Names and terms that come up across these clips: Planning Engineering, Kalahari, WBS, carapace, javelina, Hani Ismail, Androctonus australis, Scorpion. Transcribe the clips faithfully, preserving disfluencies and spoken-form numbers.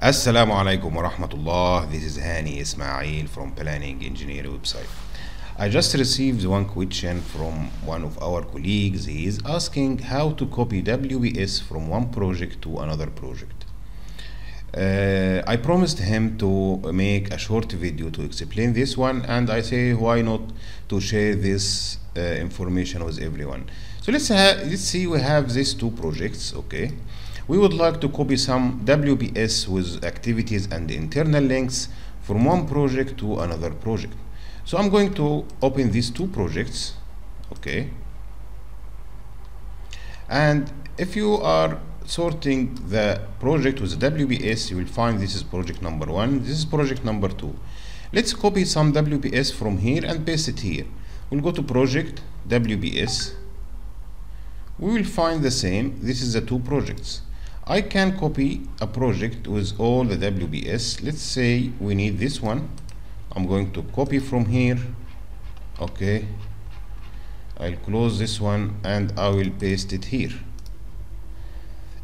Assalamu alaikum wa rahmatullah. This is Hani Ismail from Planning Engineering website. I just received one question from one of our colleagues. He is asking how to copy W B S from one project to another project. Uh, I promised him to make a short video to explain this one, and I say why not to share this uh, information with everyone. So let's, let's see, we have these two projects, okay. We would like to copy some W B S with activities and internal links from one project to another project. So I'm going to open these two projects, okay. And if you are sorting the project with W B S, you will find this is project number one, this is project number two. Let's copy some W B S from here and paste it here. We'll go to project W B S. We will find the same. This is the two projects. I can copy a project with all the W B S. Let's say we need this one. I'm going to copy from here. Okay. I'll close this one and I will paste it here.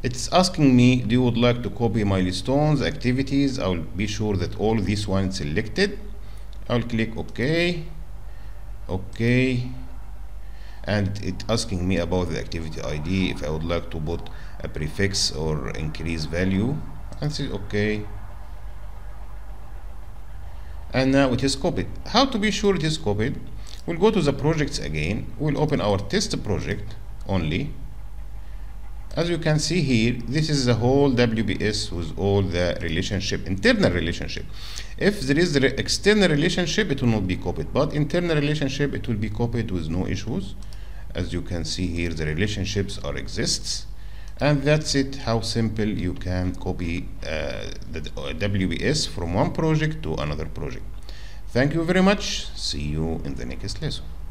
It's asking me, do you would like to copy milestones, activities? I will be sure that all this one is selected. I'll click OK. OK. And it's asking me about the activity I D, if I would like to put a prefix or increase value, and say OK. And now it is copied. How to be sure it is copied? We'll go to the projects again. We'll open our test project only. As you can see here, this is the whole W B S with all the relationship, internal relationship. If there is the external relationship, it will not be copied, but internal relationship, it will be copied with no issues. As you can see here, the relationships are exists. And that's it, how simple you can copy uh, the W B S from one project to another project. Thank you very much. See you in the next lesson.